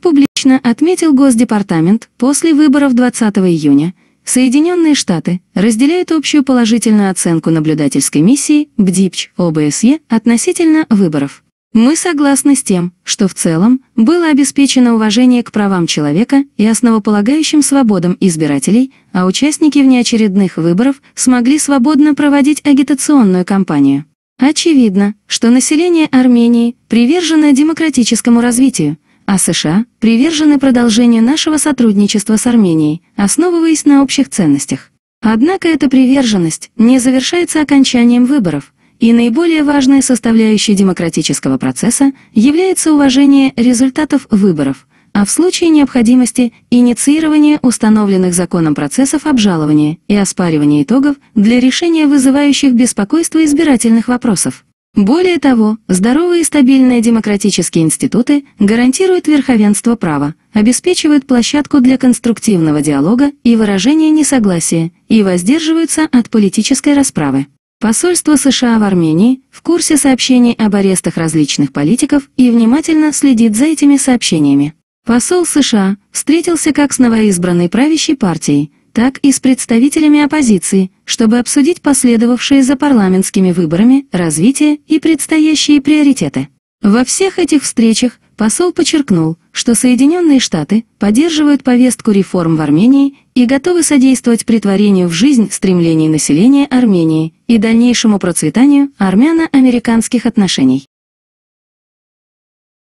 Как публично отметил Госдепартамент, после выборов 20 июня Соединенные Штаты разделяют общую положительную оценку наблюдательской миссии БДИПЧ/ОБСЕ относительно выборов. Мы согласны с тем, что в целом было обеспечено уважение к правам человека и основополагающим свободам избирателей, а участники внеочередных выборов смогли свободно проводить агитационную кампанию. Очевидно, что население Армении привержено демократическому развитию, а США привержены продолжению нашего сотрудничества с Арменией, основываясь на общих ценностях. Однако эта приверженность не завершается окончанием выборов, и наиболее важной составляющей демократического процесса является уважение результатов выборов, а в случае необходимости инициирование установленных законом процессов обжалования и оспаривания итогов для решения вызывающих беспокойство избирательных вопросов. Более того, здоровые и стабильные демократические институты гарантируют верховенство права, обеспечивают площадку для конструктивного диалога и выражения несогласия и воздерживаются от политической расправы. Посольство США в Армении в курсе сообщений об арестах различных политиков и внимательно следит за этими сообщениями. Посол США встретился как с новоизбранной правящей партией, так и с представителями оппозиции, чтобы обсудить последовавшие за парламентскими выборами развитие и предстоящие приоритеты. Во всех этих встречах посол подчеркнул, что Соединенные Штаты поддерживают повестку реформ в Армении и готовы содействовать претворению в жизнь стремлений населения Армении и дальнейшему процветанию армяно-американских отношений.